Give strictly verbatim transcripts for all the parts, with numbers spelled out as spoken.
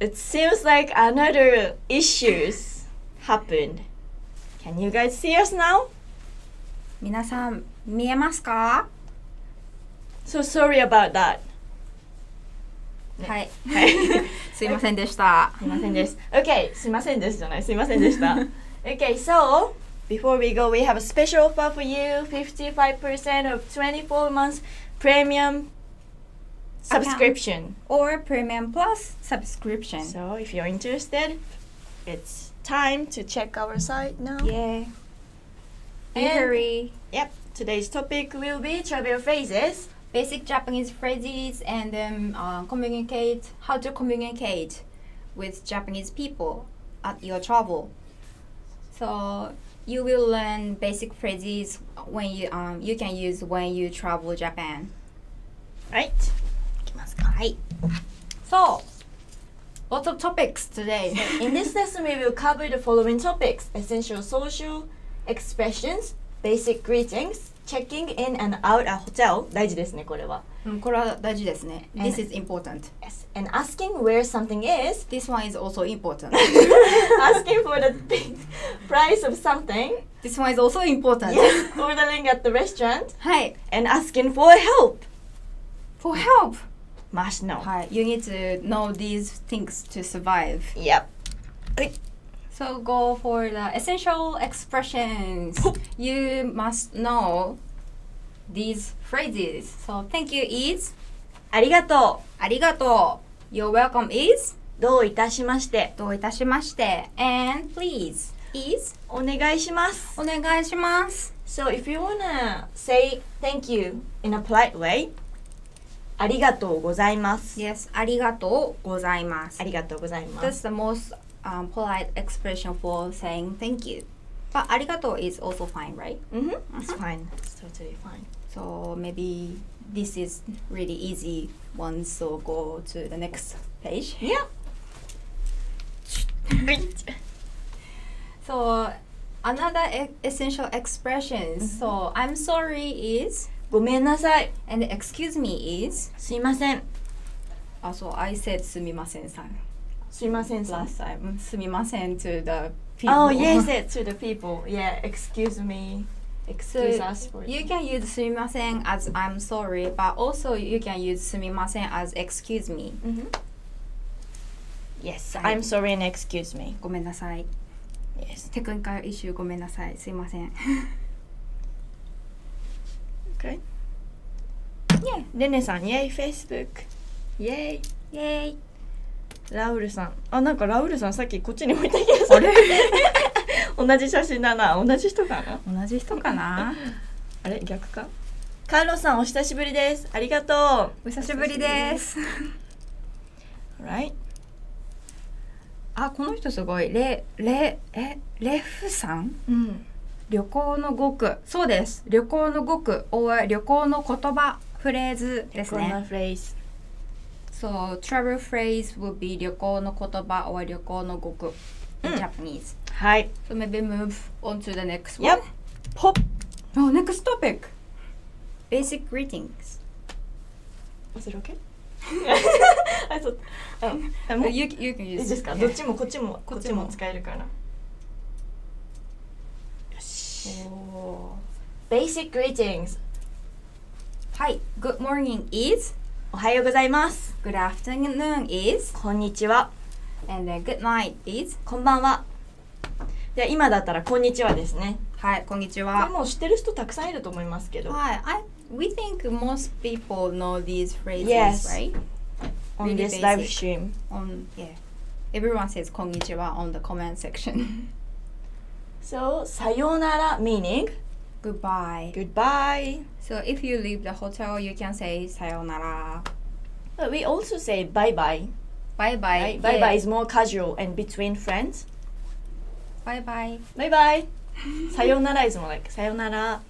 It seems like another issues happened. Can you guys see us now? 皆さん見えますか? So sorry about that. はい。すいませんでした。すいませんです。Okay, すいませんですじゃない。すいませんでした。Okay, so before we go, we have a special offer for you. fifty-five percent of twenty-four months premium subscription or premium plus subscription. So if you're interested, it's time to check our site now. Yeah. Be hurry. Yep. Today's topic will be travel phrases, basic Japanese phrases, and then uh, communicate how to communicate with Japanese people at your travel. So you will learn basic phrases when you um you can use when you travel Japan. Right. はい。So, lots of topics today. In this lesson, we will cover the following topics: essential social expressions, basic greetings, checking in and out at hotel. 大事ですねこれは。うん、これは大事ですね。This is important. Yes. And asking where something is. This one is also important. Asking for the price of something. This one is also important. Yes. Ordering at the restaurant. はい。And asking for help. For help. Must know. Hi, you need to know these things to survive. Yep. So go for the essential expressions. You must know these phrases. So thank you is ありがとう。ありがとう。You're welcome is どういたしまして。どういたしまして。And please is お願いします。お願いします。So if you wanna say thank you in a polite way.ありがとうございます。Yes, ありがとうございます。ありがとうございます。That's the most、um, polite expression for saying thank you. But ありがとう is also fine, right? Mm-hmm. It's fine. It's totally fine. So maybe this is really easy one, so go to the next page. Yeah. So another essential expression. So I'm sorry is...ごめんなさい。And excuse me is すいません。あ、そう、I said すみませんさん。すみませんさん。Last time すみません to the people. Oh, yes, to the people. Yeah, excuse me. Excuse us for you can use すみません as I'm sorry, but also you can use すみません as excuse me. Yes, I'm sorry and excuse me. ごめんなさい。Yes. Technical issue ごめんなさい。すいません。Okay. Yeah. レネさん、イエイ、Facebook。イエイ、イエイ。ラウルさん、あ、なんかラウルさんさっきこっちに向いた気がする。同じ写真だな、同じ人かな。同じ人かな。あれ、逆か。カーロさん、お久しぶりです。ありがとう。お久しぶりです。Right。あ、この人すごい、レ、レ、え、レフさん。うん。旅行の語句、そうです。旅行の語句、or 旅行の言葉、フレーズですね。旅行のフレーズ。So travel phrase would be 旅行の言葉 or 旅行の語句。In Japanese。はい。So maybe move on to the next one. Yep. Pop. Oh, next topic. Basic greetings. Is it okay? I thought. Oh, you you can use. いいですか？どっちもこっちもこっちも使えるから。Basic greetings. Hi, good morning is おはようございます。Good afternoon is こんにちは。And then good night is こんばんは。では今だったらこんにちはですね。はい、こんにちは。もう知ってる人たくさんいると思いますけど。はい、I we think most people know these phrases, right? On this live stream. On yeah, everyone says こんにちは on the comment section.So, sayonara meaning goodbye. Goodbye. So, if you leave the hotel, you can say sayonara. But we also say bye bye. Bye bye. Bye bye is more casual and between friends. Bye bye. Bye bye. Sayonara is more like sayonara.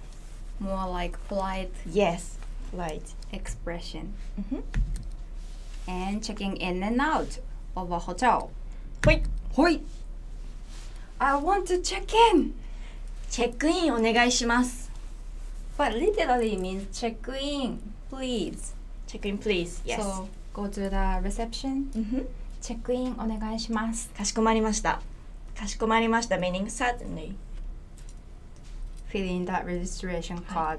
More like polite. Yes, polite expression. Mm-hmm. And checking in and out of a hotel. Hoi. Hoi.I want to check in. Check in お願いします。But literally means check in, please. Check in, please. Yes. So go to the reception. チェックインお願いします。かしこまりました。かしこまりました。 meaning certainly fill in that registration card、はい、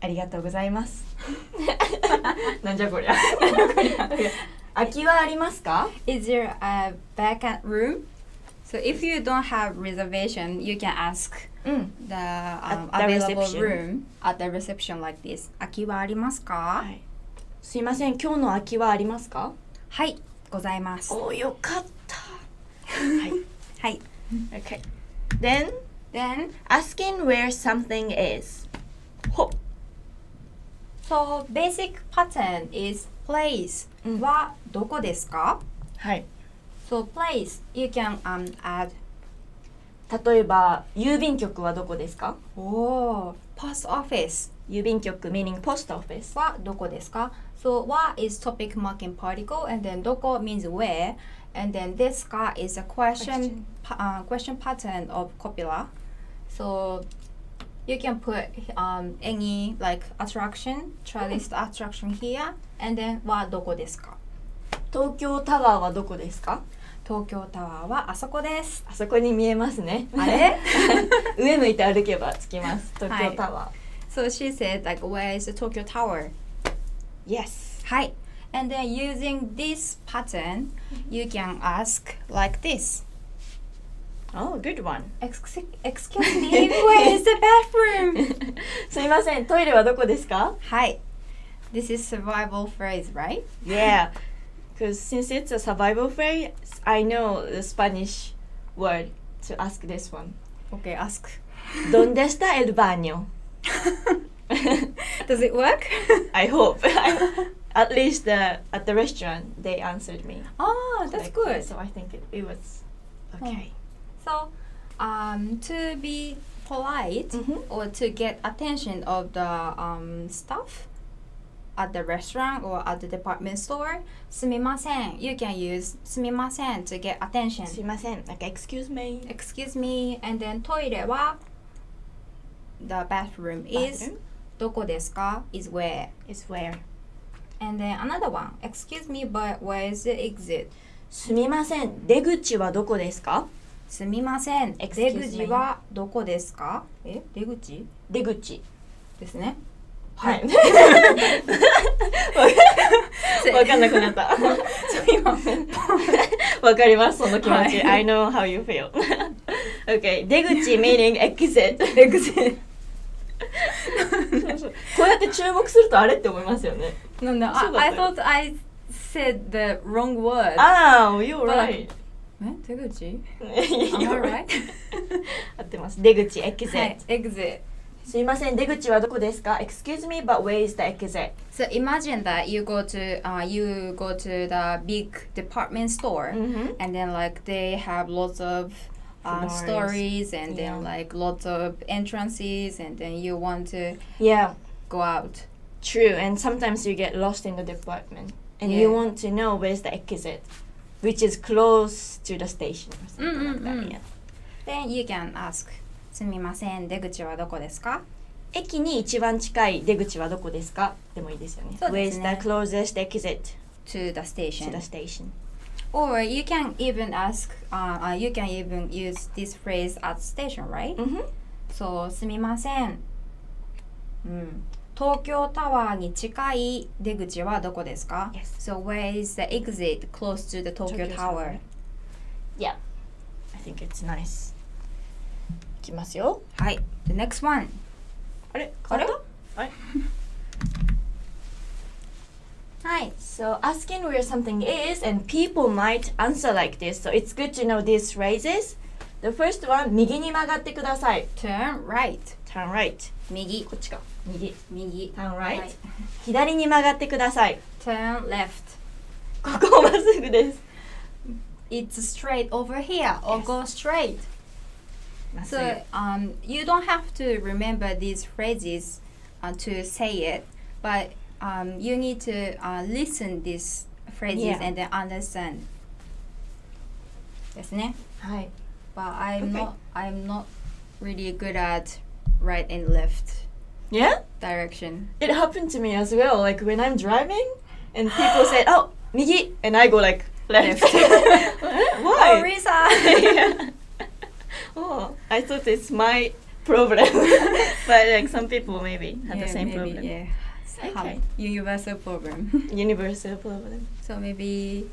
ありがとうございます。なんじゃこりゃ。空きはありますか？ Is there a vacant room? So if you don't have reservation, you can ask the available room at the reception like this. 空きはありますか？すいません、今日の空きはありますか？はい、ございます。お、よかった。はい。はい。Okay. Then, then asking where something is. Ho. So basic pattern is place. はどこですか？はい。So place you can um add. 例えば郵便局はどこですか？おー、post office。郵便局 meaning post office はどこですか？ So what is topic marking particle and then どこ means where and then this ka is a question uh, question pattern of copula. So you can put um any like attraction, tourist attraction here and then はどこですか？東京タワーはどこですか？東京タワーはあそこです。あそこに見えますね。あれ？上向いて歩けば着きます。東京タワー。はい、so she said like where is the Tokyo Tower? Yes. はい。And then using this pattern, you can ask like this. Oh, good one. Excuse me, where is the bathroom? すいません、トイレはどこですか？はい。This is survival phrase, right? Yeah. Because since it's a survival phrase, I know the Spanish word to ask this one. Okay, ask. ¿Dónde está el baño? Does it work? I hope. I, at least the, at the restaurant, they answered me. Oh, that's like, good. So I think it, it was okay. So um, to be polite mm-hmm. or to get attention of the um, staff, at the restaurant or at the department store, すみません you can use すみません to get attention. すみません like excuse me. Excuse me. And then トイレは the bathroom is どこですか is where. Is where. And then another one. Excuse me, but where is the exit? すみません出口はどこですか？すみません 出口はどこですか？え、出口？出口ですね。はい。わかんなくなった。わかります、その気持ち。I know how you feel. Okay. 出口 meaning exit. こうやって注目するとあれって思いますよね。No, no. I thought I said the wrong word. Oh, you're right. え、出口 ？You're right. 合ってます。出口 exit. Exit.すみません、出口はどこですか ？Excuse me, but where is the exit? So imagine that you go to, uh, you go to the big department store, mm-hmm. and then like they have lots of uh, stories, and yeah. then like lots of entrances, and then you want to yeah go out. True, and sometimes you get lost in the department, and yeah. you want to know where's the exit, which is close to the station. Or something mm-hmm. like that, yeah. Then you can ask.すみません、出口はどこですか？駅に一番近い出口はどこですか？でもいいですよね。そうですね。Where's the closest exit to the station? To the station. Or you can even ask, uh, you can even use this phrase at station, right? Mm-hmm. So, すみません。うん。東京タワーに近い出口はどこですか？ Yes. So, where is the exit close to the Tokyo Tower? Yeah. I think it's nice.いきますよ。はい。The next one。あれ？あれ？はい。はい。So asking where something is and people might answer like this. So it's good to know these phrases. The first one、右に曲がってください。Turn right. Turn right. 右。こっちか。右。右。Turn right. 左に曲がってください。Turn left. ここまっすぐです。It's straight over here. Or go straight.So um, you don't have to remember these phrases uh, to say it, but um, you need to uh, listen these phrases yeah. and then understand. ですね。はい。But I'm、okay. not I'm not really good at right and left. Yeah. Direction. It happened to me as well. Like when I'm driving and people said, "Oh, 右 and I go like left. Why? Oh, Risa. Oh, I thought it's my problem, but like some people maybe have yeah, the same maybe, problem. Yeah. Okay. Universal problem. Universal problem. So maybe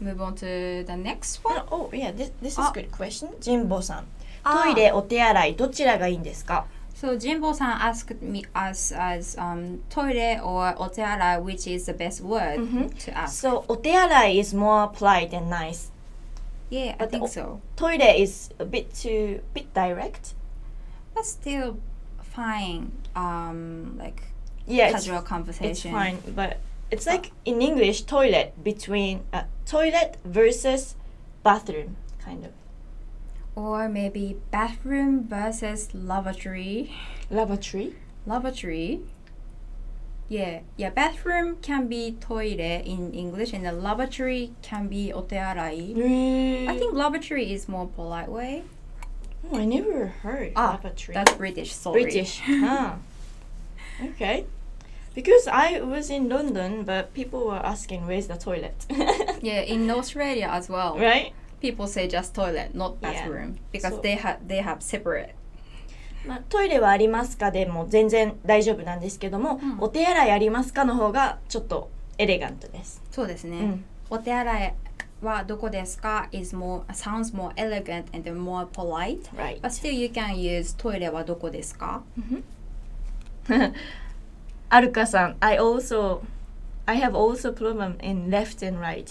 move on to the next one. Oh, oh yeah, this this is good question. Jinbo-san, トイレお手洗いどちらがいいんですか? So Jinbo-san asked me us as um toilet or otearai, which is the best word mm-hmm. to ask. So otearai is more polite and nice. Yeah, but I think so. Toilet is a bit too bit direct, but still fine. Um, like yeah, casual it's, conversation. It's fine, but it's like in English, toilet between uh, toilet versus bathroom, kind of. Or maybe bathroom versus lavatory. Lavatory? Lavatory. Yeah, yeah. Bathroom can be toilet in English, and the lavatory can be otearai. Mm. I think lavatory is more polite way. Oh, I never heard ah, lavatory. That's British. Sorry. British. ah. Okay. Because I was in London, but people were asking where's the toilet. Yeah, in Australia as well. Right. People say just toilet, not bathroom, yeah. because so they have they have separate. まあ、トイレはありますかでも全然大丈夫なんですけども、うん、お手洗いありますかの方がちょっとエレガントです。そうですね。うん、お手洗いはどこですか is more sounds more elegant and more polite. Right. But still you can use トイレはどこですか。アルカさん、I also I have also problem in left and right.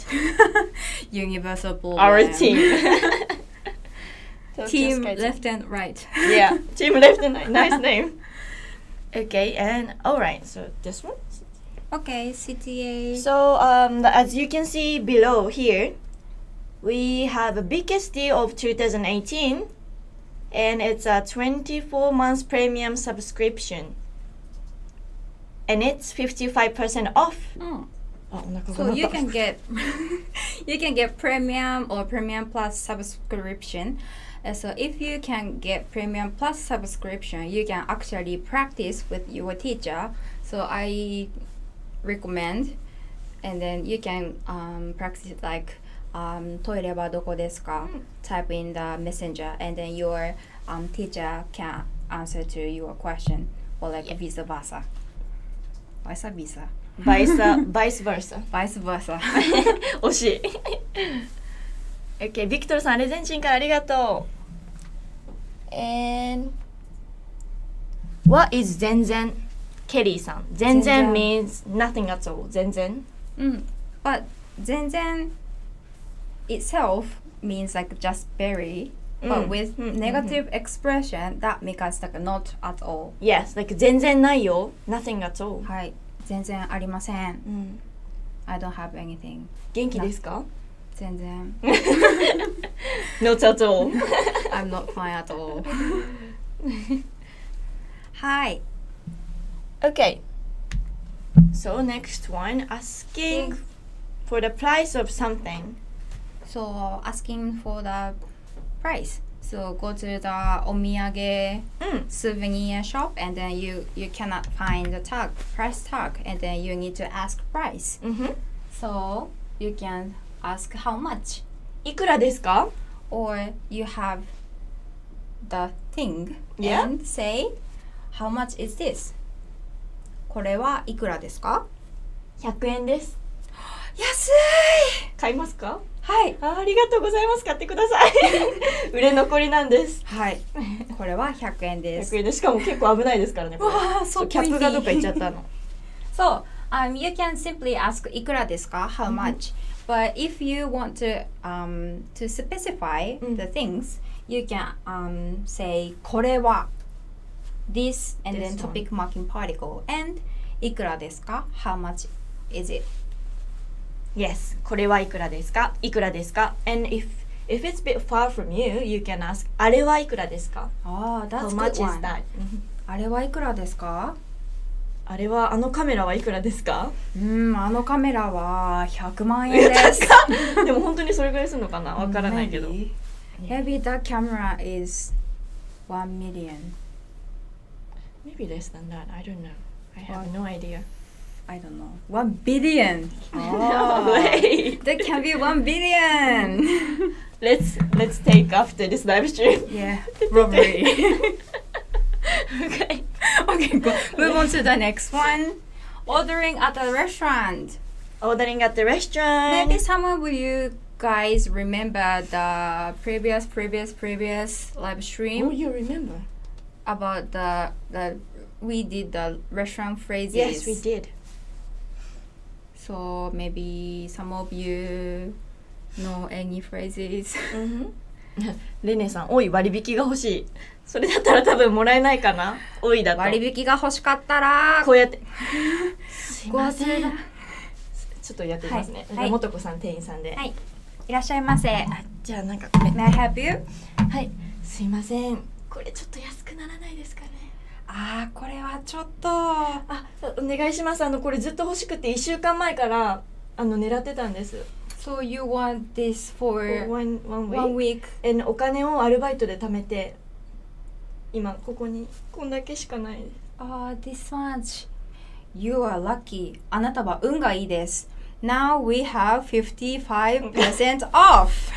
Universal problem. Our team. Team left and right. Yeah, team left and right. Nice name. Okay, and all right. So this one. Okay, C T A. So um, as you can see below here, we have a biggest deal of two thousand eighteen, and it's a twenty-four month premium subscription. And it's fifty-five percent off. Mm. Oh, so you can get you can get premium or premium plus subscription. Uh, so if you can get premium plus subscription, you can actually practice with your teacher. So I recommend, and then you can um, practice like um, トイレはどこですか? Mm. Type in the messenger, and then your um, teacher can answer to your question, or like yeah. vice versa. Vice versa. Vice versa. Vice versa. 惜しい。Okay, ビクトルさん、アルゼンチンからありがとう。And what is 全然? ケリーさん。全然 means nothing at all. 全然。うん。But 全然 itself means like just very. But with negative expression, that makes us like not at all. Yes, like 全然ないよ nothing at all. はい、全然ありません。I don't have anything. 元気ですか? 全然。Not at all. I'm not fine at all. はい。Okay. So next one, asking for the price of something. So asking for the price. So go to the omiyage mm. souvenir shop, and then you you cannot find the tag price tag, and then you need to ask price. Mm-hmm. So you can ask how much. いくらですか? Or you have the thing yeah. and say how much is this? これはいくらですか? ひゃくえんです。安い。買いますか? はい、あ、ありがとうございます。買ってください。売れ残りなんです。はい。これはひゃくえんです。ひゃくえんでしかも結構危ないですからね。わあ、そうキャップがどっか行っちゃったの。So, um, you can simply ask いくらですか how much. But if you want to um to specify the things, you can um say これは this and then topic marking particle and いくらですか how much is it.Yes, これはいくらですか? いくらですか? And if if it's a bit far from you, you can ask あれはいくらですか? Ah, that's good one. How much is that? あれはいくらですか? あれはあのカメラはいくらですか? うん、あのカメラはひゃくまんえんです。でも本当にそれぐらいするのかな? わからないけど。Maybe that camera is one million. Maybe less than that. I don't know. I have no idea. I don't know. One billion. Oh, wait. There can be one billion. Let's let's take after this live stream. Yeah, robbery. Okay. Okay. Go. Move on to the next one. Ordering at a restaurant. Ordering at the restaurant. Maybe someone will you guys remember the previous previous previous live stream? Oh, you remember about the the. We did the restaurant phrases. Yes, we did. So maybe some of you know any phrases.レネさん、おい割引が欲しい。それだったら多分もらえないかな。おいだと。割引が欲しかったらこうやって。すいません。ちょっとやってみますね。もとこさん店員さんで。はい。いらっしゃいませ。じゃあなんか。May I help you? はい。すいません。これちょっと安くならないですかね。あーこれはちょっとあお願いします。あのこれずっと欲しくていっしゅうかんまえからあの狙ってたんです。 So you want this for one, one week, one week. And お金をアルバイトで貯めて今ここにこんだけしかないです。あー this much you are lucky あなたは運がいいです。 Now we have fifty-five percent off.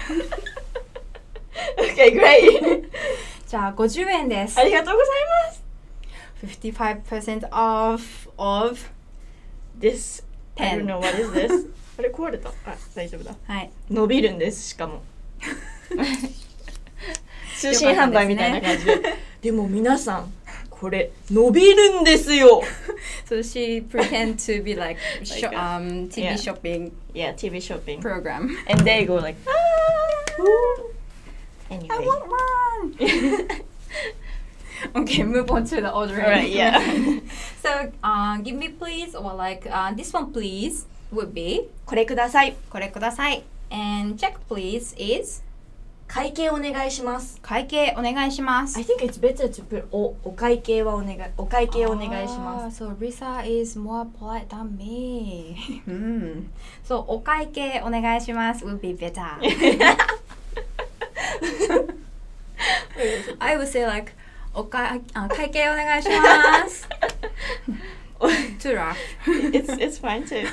Okay, great. じゃあごじゅうえんです。ありがとうございます。fifty-five percent off of this pen. I don't know what is this. あれ壊れた。あ、大丈夫だ。はい。伸びるんです、しかも。通信販売みたいな感じで。でも皆さん、これ伸びるんですよ。So she pretend to be like um T V shopping. Yeah, T V shopping program. And they go like, anyway. I want one. Okay, move on to the ordering. Right, yeah. So, uh, give me please, or like uh, this one please would be これください。これください。And check please is 会計お願いします。会計お願いします。I think it's better to put おお会計はお願いお会計お願いします。So Risa is more polite than me. So お会計お願いします would be better. I would say likeおかあ会計お願いします。Too rough. It's it's fine too.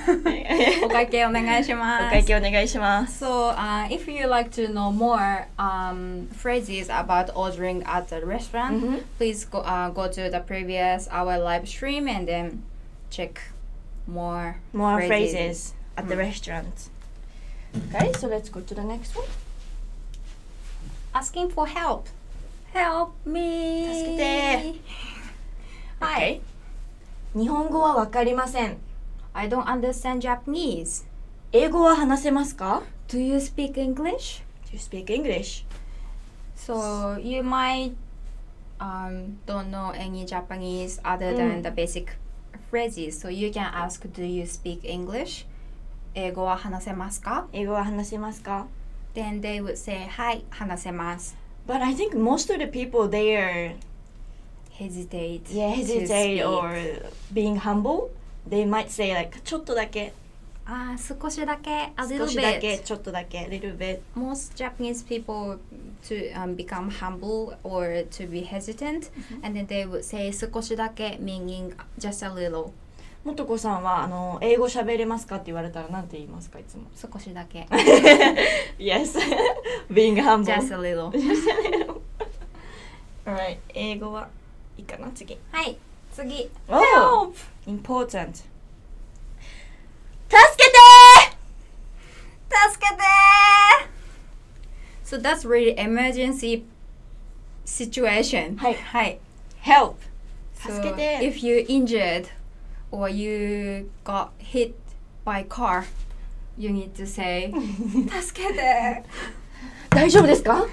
お会計お願いします。お会計お願いします。So, uh, if you like to know more um phrases about ordering at the restaurant, mm-hmm. please go uh go to the previous our live stream and then check more more phrases, phrases at mm. the restaurant. Okay, so let's go to the next one. Asking for help.Help me. 助けて。はい。日本語はわかりません。I don't understand Japanese. 英語は話せますか ？Do you speak English? Do you speak English? So you might um don't know any Japanese other than the basic phrases. So you can ask, Do you speak English? 英語は話せますか？英語は話せますか？ Then they would say, はい、話せます。But I think most of the people there hesitate. Yeah, hesitate or being humble. They might say like ちょっとだけ。あ、少しだけ。A little bit. 少しだけ、ちょっとだけ。Little bit. Most Japanese people to um, become humble or to be hesitant, mm-hmm. and then they would say 少しだけ meaning just a little. もとこさんはあの英語喋れますかって言われたらなんて言いますかいつも。少しだけ。Yes, being humble. Just a little. Alright, 英語はいいかな次。はい、次。Help. Important. 助けてー。助けてー。So that's really emergency situation. はいはい。Help. 助けて。If you injured.Or you got hit by car, you need to say 助けて。大丈夫ですか？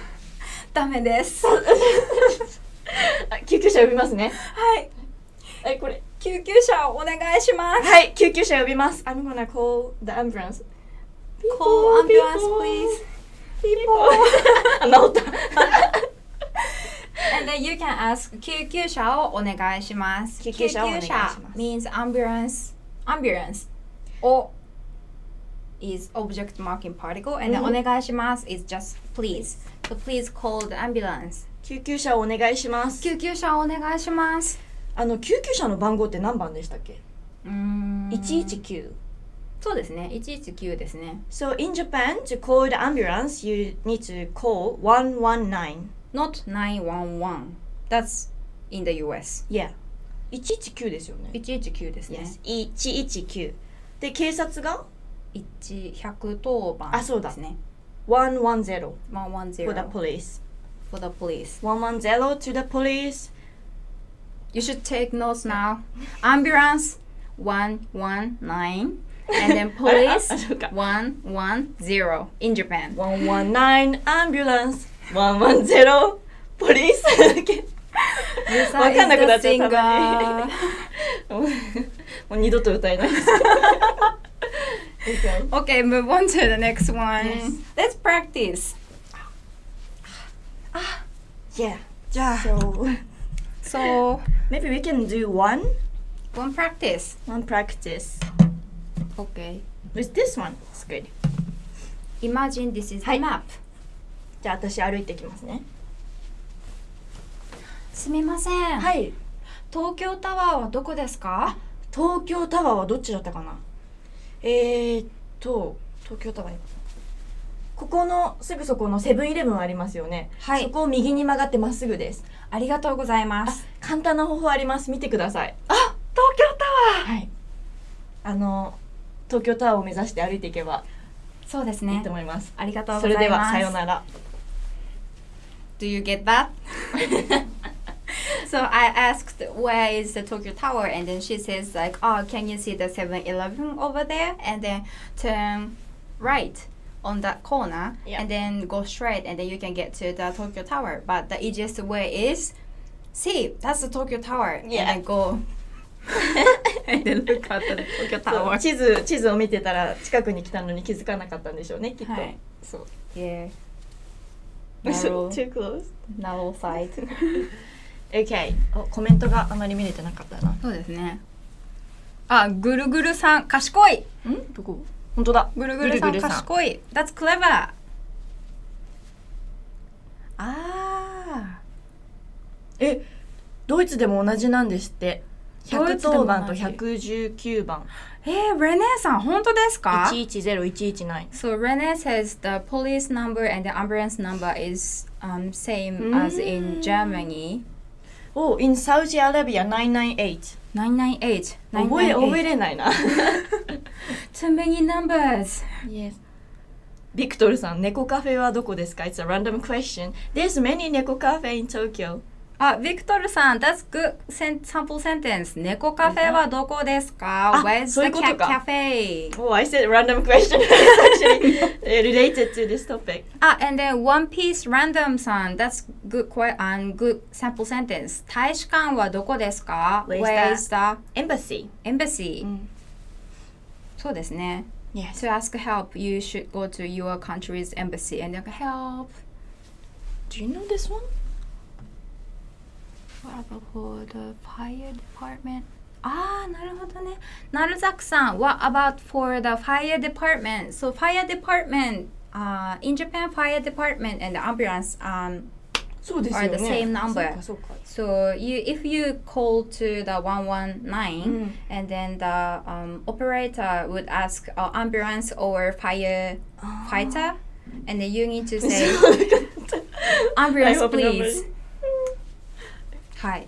ダメです。救急車呼びますね。はい。えこれ救急車をお願いします。はい、救急車呼びます。I'm gonna call the ambulance. Call ambulance, please. People. 治った。And then you can ask 救急車をお願いします。救急車 means ambulance. Ambulance. O is object marking particle, and then お願いします is just please. So please call the ambulance. 救急車をお願いします。救急車をお願いします。あの救急車の番号って何番でしたっけ？うーん。いちいちきゅう。そうですね。いちいちきゅうですね。So in Japan, to call the ambulance, you need to call one one nine. Not nine one one. That's in the ユーエス. Yeah. いちいちきゅうですよね。いちいちきゅうですね。Yes. いちいちきゅう。で、警察がひゃくとおばんですね。one one zero. one one zero. For the police. For the police. one one zero to the police. You should take notes now. Ambulance one one nine and then police one one zero in Japan. one one nine ambulance one one zero police. わかんなくなっちゃった。もう二度と歌えないです。Okay, move on to the next one. Yes. Let's practice. Ah, yeah. So, so maybe we can do one, one practice, one practice. Okay. With this one, it's good. Imagine this is the map. じゃあ私歩いてきますね。すみません。はい。東京タワーはどこですか？東京タワーはどっちだったかな？えーっと東京タワー、ここのすぐそこのセブンイレブンありますよね。はい。そこを右に曲がってまっすぐです。ありがとうございます。簡単な方法あります。見てください。あ、東京タワー。はい。あの東京タワーを目指して歩いていけば、そうですね。いいと思います。ありがとうございます。それではさようなら。Do you get that? So I asked where is the Tokyo Tower, and then she says like, oh, can you see the seven eleven over there? And then turn right on that corner, yeah. And then go straight, and then you can get to the Tokyo Tower. But the easiest way is, see, that's the Tokyo Tower, yeah. And then go and then look at the Tokyo Tower. 地図地図を見てたら近くに来たのに気づかなかったんでしょうね、きっと。はい。そう。Yeah. Narrow, too close. Narrow sight. Okay. お、コメントがあまり見れてなかったな。そうですね。あ、ぐるぐるさん賢い。ん？どこ？本当だ。ぐるぐるさん賢い。That's clever. ああ。え、ドイツでも同じなんですって。ひゃくとおばんとひゃくじゅうきゅうばん。えー、レネさん本当ですか ?いちいちゼロ、いちいちきゅう。So Rene says the police number and the ambulance number is、um, same as in Germany.Oh, in Saudi Arabia, nine nine eight. nine nine eight. nine nine eight. 覚えれないな。Too many numbers. Yes. ビクトルさん、猫カフェはどこですか ？It's a random question. There's many 猫カフェ in Tokyo. あ、ビクトルさん、that's good sample sentence. 猫カフェはどこですか ？Where's the cat cafe? Oh, I said random question. It's actually related to this topic. あ、and then One Piece random さん、that's good and good sample sentence. 大使館はどこですか ？Where's the embassy? Embassy. そうですね。To ask help, you should go to your country's embassy and help. Do you know this one?What about the fire department? あー、なるほどね。なるざくさん、What about for the fire department? So fire department, uh, in Japan, fire department and the ambulance um, are the same number. So you, if you call to the one one nine, and then the um, operator would ask uh, ambulance or fire fighter, and then you need to say ambulance, please.はい、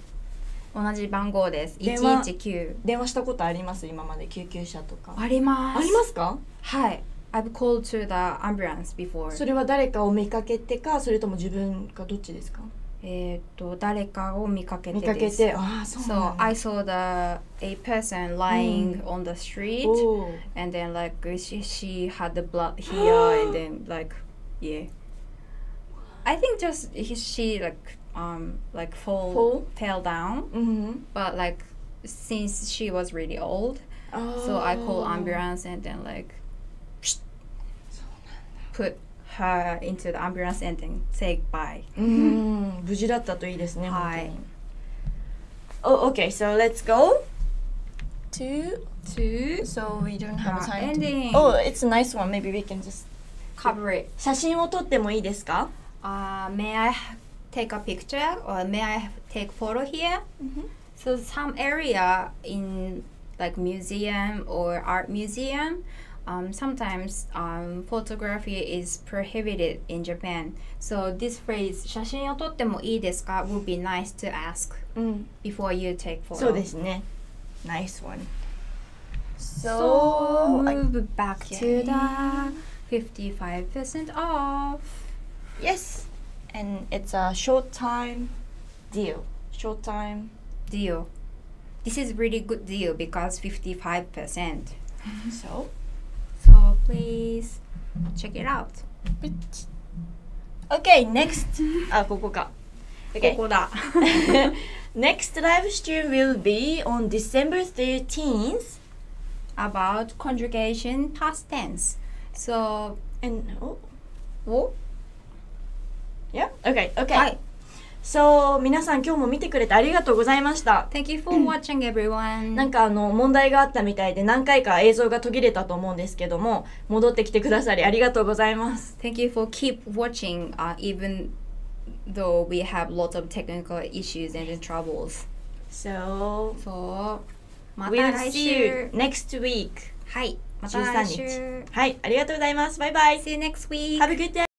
同じ番号です。いちいちきゅう。電話したことあります？今まで救急車とか。あります。ありますか？はい。I've called to the ambulance before. それは誰かを見かけてか、それとも自分かどっちですか？えっと誰かを見かけてです。見かけて、ああそうなんだ。So I saw the a person lying on the street, and then like she she had the blood here, and then like yeah. I think just she like.Um, like fall, fall? fell down, mm-hmm. But like since she was really old, oh. So I called ambulance and then like put her into the ambulance and then say bye. Mm-hmm. 無事だったといいですね。はい。Oh, okay. So let's go to two. So we don't have time. Ending. Oh, it's a nice one. Maybe we can just cover it. 写真を撮ってもいいですか？あ、uh, may I?Take a picture, or may I take photo here? Mm-hmm. So some area in like museum or art museum, um, sometimes um, photography is prohibited in Japan. So this phrase, 写真を撮ってもいいですか would be nice to ask、うん、before you take photo. そうですね。Nice one. So, so move back to the fifty-five percent off. Yes, and it's a short time deal. Short time deal. This is really good deal because fifty-five percent. So, so please check it out. Okay, next. Ah, ここか。Okay. ここだ。Next live stream will be on December thirteenth about conjugation past tense. So, and oh, oh, yeah, okay, okay. はい。So, 皆さん今日も見てくれてありがとうございました。Thank you for watching, everyone. なんかあの問題があったみたいで何回か映像が途切れたと思うんですけども、戻ってきてくださりありがとうございます。Thank you for keep watching, uh, even though we have lots of technical issues and troubles. So, so we'll see you next week. はい、また来週。はい、ありがとうございます。バイバイ。See you next week. Have a good day.